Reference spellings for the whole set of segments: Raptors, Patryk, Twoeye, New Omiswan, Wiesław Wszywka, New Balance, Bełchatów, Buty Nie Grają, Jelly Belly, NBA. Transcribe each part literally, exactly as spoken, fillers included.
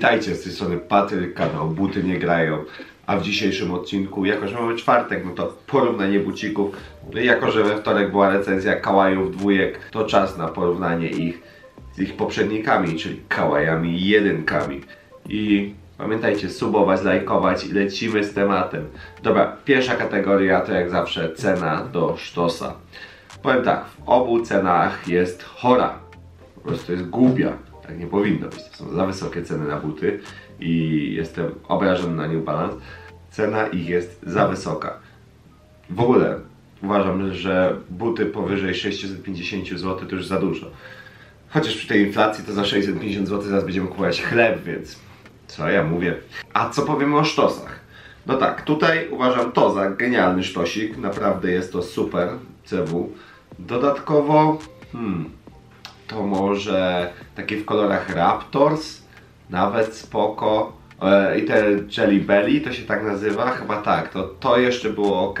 Witajcie, z tej strony Patryk, kanał Buty Nie Grają. A w dzisiejszym odcinku, jako że mamy czwartek, no to porównanie bucików. Jako że we wtorek była recenzja Kawajów dwójek, to czas na porównanie ich z ich poprzednikami, czyli Kawajami jedynkami. I pamiętajcie, subować, lajkować i lecimy z tematem. Dobra, pierwsza kategoria to jak zawsze cena do sztosa. Powiem tak, w obu cenach jest chora. Po prostu jest głupia. Tak nie powinno być. To są za wysokie ceny na buty i jestem obrażony na New Balance. Cena ich jest za wysoka. W ogóle uważam, że buty powyżej sześciuset pięćdziesięciu złotych to już za dużo. Chociaż przy tej inflacji to za sześćset pięćdziesiąt złotych zaraz będziemy kupować chleb, więc co ja mówię. A co powiemy o sztosach? No tak, tutaj uważam to za genialny sztosik. Naprawdę jest to super C W. Dodatkowo hmm, to może takie w kolorach Raptors, nawet spoko. E, I te Jelly Belly, to się tak nazywa? Chyba tak, to, to jeszcze było ok.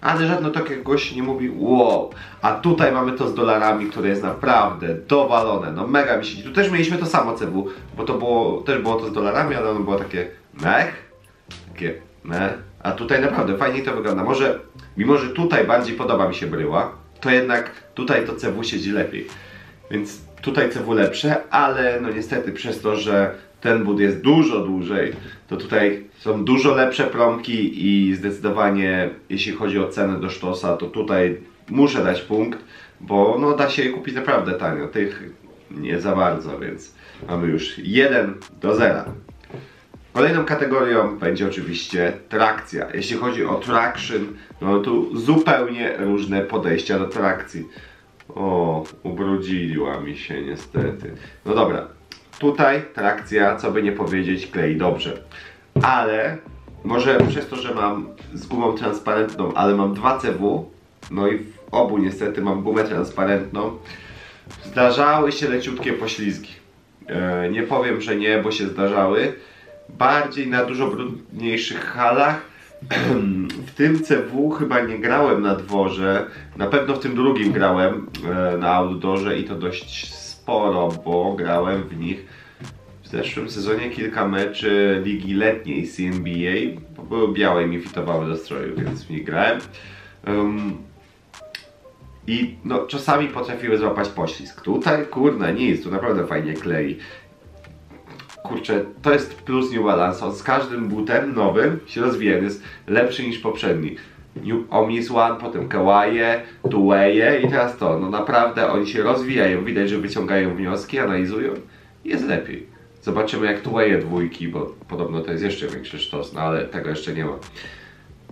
Ale żadno takiegoś nie mówi wow. A tutaj mamy to z dolarami, które jest naprawdę dowalone. No mega mi się. Tu też mieliśmy to samo C W, bo to było, też było to z dolarami, ale ono było takie mech. Takie mech. A tutaj naprawdę fajnie to wygląda. Może, mimo że tutaj bardziej podoba mi się bryła, to jednak tutaj to C W siedzi lepiej. Więc tutaj C W lepsze, ale no niestety przez to, że ten but jest dużo dłużej, to tutaj są dużo lepsze promki i zdecydowanie jeśli chodzi o cenę do sztosa, to tutaj muszę dać punkt, bo no da się je kupić naprawdę tanio, tych nie za bardzo, więc mamy już jeden do zera. Kolejną kategorią będzie oczywiście trakcja. Jeśli chodzi o traction, no tu zupełnie różne podejścia do trakcji. O, ubrudziła mi się niestety. No dobra, tutaj trakcja, co by nie powiedzieć, klei dobrze. Ale może przez to, że mam z gumą transparentną, ale mam dwa C W, no i w obu niestety mam gumę transparentną, zdarzały się leciutkie poślizgi. E, nie powiem, że nie, bo się zdarzały. Bardziej na dużo brudniejszych halach. W tym C W chyba nie grałem na dworze. Na pewno w tym drugim grałem na outdoorze i to dość sporo, bo grałem w nich w zeszłym sezonie kilka meczy ligi letniej z N B A, bo były białe i mi fitowały do stroju, więc w nich grałem. Um, I no, czasami potrafiły złapać poślizg. Tutaj kurna nic, tu naprawdę fajnie klei. Kurczę, to jest plus New Balance. On z każdym butem nowym się rozwija, jest lepszy niż poprzedni. New Omiswan, potem Kawaje, Twoeye i teraz to. No naprawdę oni się rozwijają, widać, że wyciągają wnioski, analizują i jest lepiej. Zobaczymy jak Twoeye dwójki, bo podobno to jest jeszcze większy sztos, no ale tego jeszcze nie ma.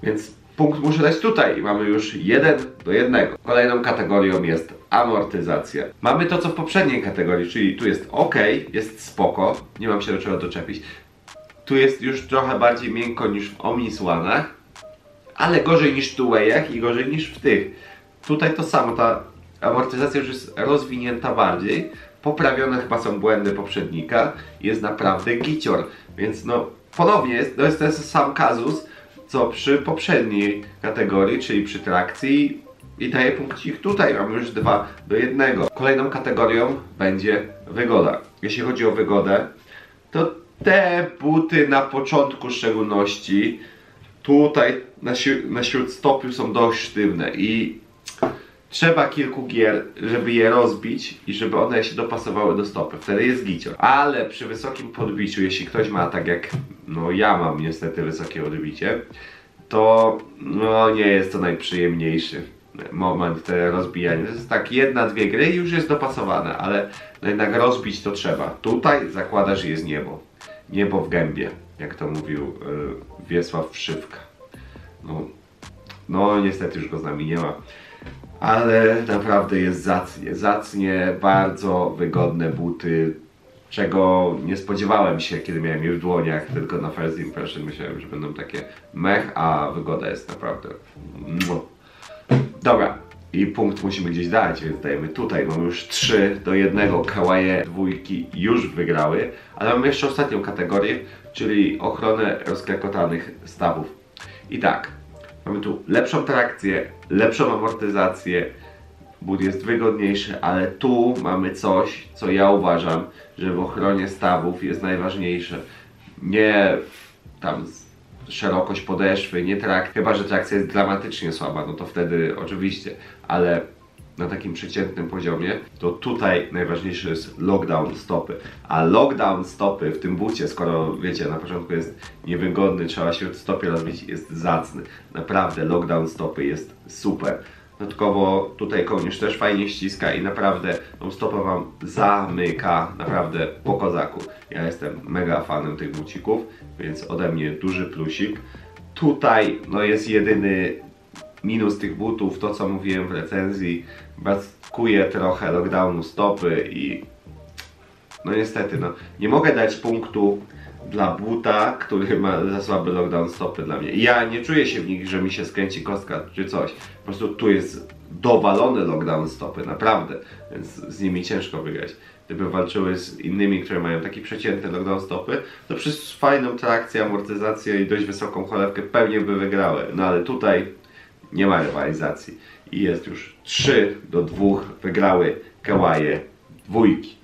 Więc punkt muszę dać tutaj i mamy już jeden do jednego. Kolejną kategorią jest amortyzacja. Mamy to co w poprzedniej kategorii, czyli tu jest ok, jest spoko, nie mam się do czego doczepić. Tu jest już trochę bardziej miękko niż w Omiswanach, ale gorzej niż w Twoeyach i gorzej niż w tych. Tutaj to samo, ta amortyzacja już jest rozwinięta bardziej, poprawione chyba są błędy poprzednika, jest naprawdę gicior, więc no ponownie jest, to jest ten sam kazus co przy poprzedniej kategorii, czyli przy trakcji. I daję punkcik tutaj, mam już dwa do jednego. Kolejną kategorią będzie wygoda. Jeśli chodzi o wygodę, to te buty na początku w szczególności tutaj na, na śródstopiu są dość sztywne i trzeba kilku gier, żeby je rozbić i żeby one się dopasowały do stopy. Wtedy jest gicior. Ale przy wysokim podbiciu, jeśli ktoś ma tak jak no ja mam niestety wysokie odbicie, to no, nie jest to najprzyjemniejszy moment te rozbijanie. To jest tak jedna, dwie gry i już jest dopasowane, ale no jednak rozbić to trzeba. Tutaj zakładasz jest niebo. Niebo w gębie, jak to mówił yy, Wiesław Wszywka. No, no niestety już go z nami nie ma. Ale naprawdę jest zacnie, zacnie, bardzo wygodne buty, czego nie spodziewałem się, kiedy miałem je w dłoniach, tylko na first impression myślałem, że będą takie mech, a wygoda jest naprawdę... Dobra, i punkt musimy gdzieś dać, więc dajemy tutaj, mamy już trzy do jednego, Kawaje dwójki już wygrały, ale mamy jeszcze ostatnią kategorię, czyli ochronę rozklekotanych stawów. I tak, mamy tu lepszą trakcję, lepszą amortyzację, but jest wygodniejszy, ale tu mamy coś, co ja uważam, że w ochronie stawów jest najważniejsze. Nie tam szerokość podeszwy, nie trakcja, chyba że trakcja jest dramatycznie słaba, no to wtedy oczywiście, ale na takim przeciętnym poziomie, to tutaj najważniejszy jest lockdown stopy. A lockdown stopy w tym bucie, skoro wiecie, na początku jest niewygodny, trzeba się od stopy rozbić, jest zacny. Naprawdę lockdown stopy jest super. Dodatkowo tutaj kołnierz też fajnie ściska i naprawdę tą stopę wam zamyka, naprawdę po kozaku. Ja jestem mega fanem tych bucików, więc ode mnie duży plusik. Tutaj no jest jedyny minus tych butów, to co mówiłem w recenzji, brakuje trochę lockdownu stopy i no niestety, no nie mogę dać punktu dla buta, który ma za słaby lockdown stopy dla mnie. I ja nie czuję się w nich, że mi się skręci kostka czy coś. Po prostu tu jest dowalony lockdown stopy, naprawdę, więc z nimi ciężko wygrać. Gdyby walczyły z innymi, które mają taki przeciętny lockdown stopy, to przez fajną trakcję, amortyzację i dość wysoką cholewkę pewnie by wygrały. No ale tutaj nie ma rywalizacji i jest już trzy do dwóch, wygrały Kawaje dwójki.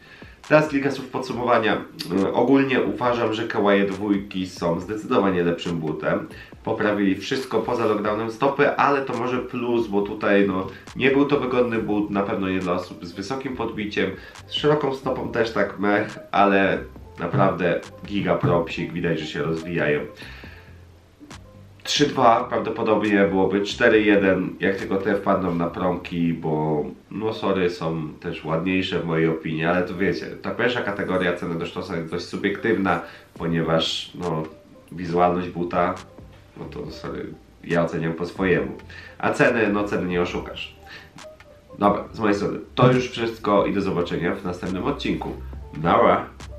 Teraz kilka słów podsumowania. Ogólnie uważam, że Kawaje dwójki są zdecydowanie lepszym butem. Poprawili wszystko poza lockdownem stopy, ale to może plus, bo tutaj no nie był to wygodny but, na pewno nie dla osób z wysokim podbiciem, z szeroką stopą też tak mech, ale naprawdę giga propsik, widać, że się rozwijają. trzy dwa prawdopodobnie byłoby cztery jeden, jak tylko te wpadną na promki, bo no sorry, są też ładniejsze w mojej opinii, ale to wiecie, ta pierwsza kategoria ceny do sztosa jest dość subiektywna, ponieważ no wizualność buta, no to sorry, ja oceniam po swojemu, a ceny, no ceny nie oszukasz. Dobra, z mojej strony to już wszystko i do zobaczenia w następnym odcinku. Nara!